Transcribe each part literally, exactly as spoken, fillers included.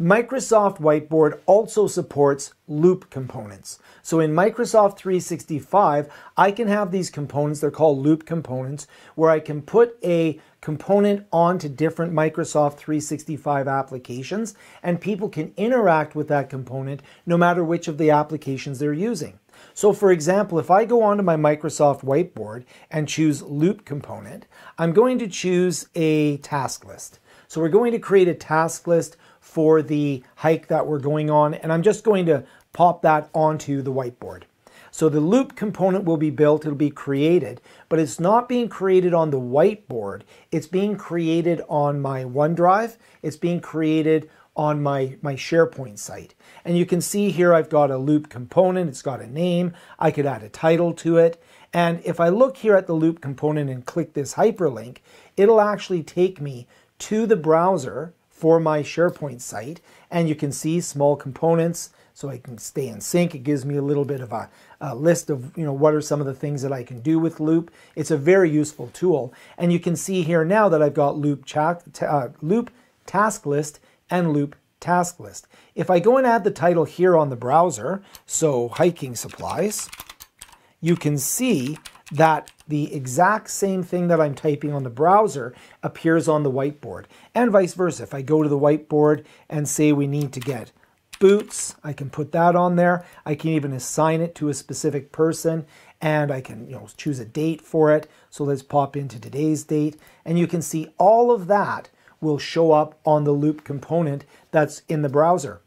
Microsoft Whiteboard also supports loop components. So in Microsoft three sixty-five, I can have these components, they're called loop components, where I can put a component onto different Microsoft three sixty-five applications, and people can interact with that component no matter which of the applications they're using. So for example, if I go onto my Microsoft Whiteboard and choose loop component, I'm going to choose a task list. So we're going to create a task list for the hike that we're going on, and I'm just going to pop that onto the whiteboard. So the loop component will be built, it'll be created, but it's not being created on the whiteboard, it's being created on my OneDrive, it's being created on my, my SharePoint site. And you can see here I've got a loop component, it's got a name, I could add a title to it. And if I look here at the loop component and click this hyperlink, it'll actually take me to the browser for my SharePoint site. And you can see small components, so I can stay in sync. It gives me a little bit of a, a list of, you know, what are some of the things that I can do with Loop. It's a very useful tool. And you can see here now that I've got Loop, chat, uh, loop task list and loop task list. If I go and add the title here on the browser, so hiking supplies, you can see that the exact same thing that I'm typing on the browser appears on the whiteboard, and vice versa. If I go to the whiteboard and say we need to get boots, I can put that on there. I can even assign it to a specific person, and I can, you know, choose a date for it. So let's pop into today's date, and you can see all of that will show up on the loop component that's in the browser.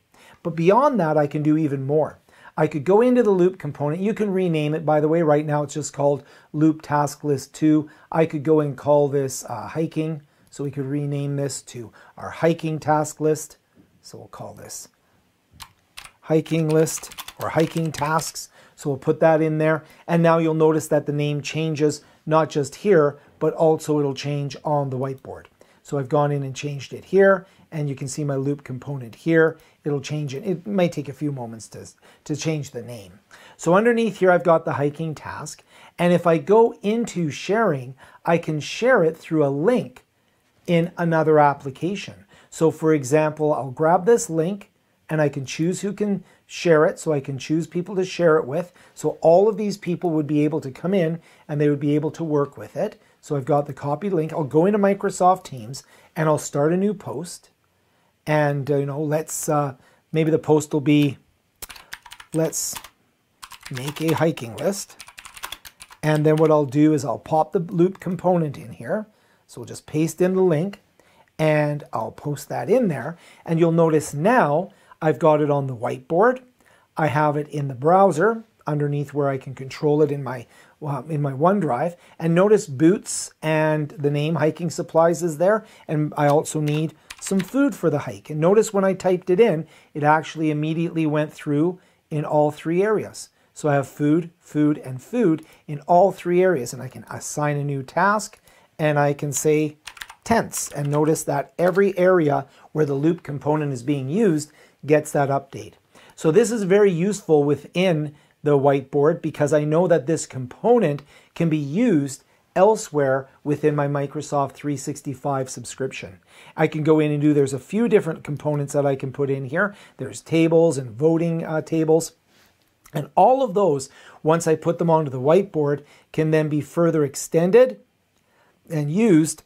But beyond that, I can do even more. I could go into the loop component. You can rename it, by the way. Right now it's just called loop task list two. I could go and call this uh, hiking. So we could rename this to our hiking task list. So we'll call this hiking list or hiking tasks. So we'll put that in there. And now you'll notice that the name changes, not just here, but also it'll change on the whiteboard. So I've gone in and changed it here, and you can see my loop component here. It'll change it. It might take a few moments to, to change the name. So underneath here, I've got the hiking task. And if I go into sharing, I can share it through a link in another application. So for example, I'll grab this link and I can choose who can share it. So I can choose people to share it with. So all of these people would be able to come in and they would be able to work with it. So I've got the copy link. I'll go into Microsoft Teams and I'll start a new post. And, uh, you know, let's, uh, maybe the post will be, let's make a hiking list. And then what I'll do is I'll pop the loop component in here. So we'll just paste in the link and I'll post that in there. And you'll notice now I've got it on the whiteboard. I have it in the browser underneath where I can control it in my in my OneDrive, and notice boots and the name hiking supplies is there, and I also need some food for the hike. And notice when I typed it in, it actually immediately went through in all three areas. So I have food, food, and food in all three areas, and I can assign a new task, and I can say tents, and notice that every area where the loop component is being used gets that update. So this is very useful within the whiteboard, because I know that this component can be used elsewhere within my Microsoft three sixty-five subscription. I can go in and do, there's a few different components that I can put in here. There's tables and voting uh, tables. And all of those, once I put them onto the whiteboard, can then be further extended and used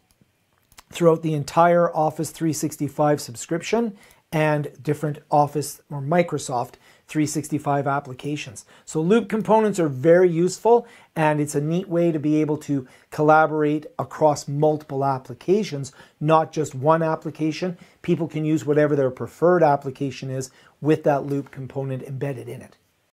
throughout the entire Office three sixty-five subscription and different Office or Microsoft three sixty-five applications. So loop components are very useful, and it's a neat way to be able to collaborate across multiple applications, not just one application. People can use whatever their preferred application is with that loop component embedded in it.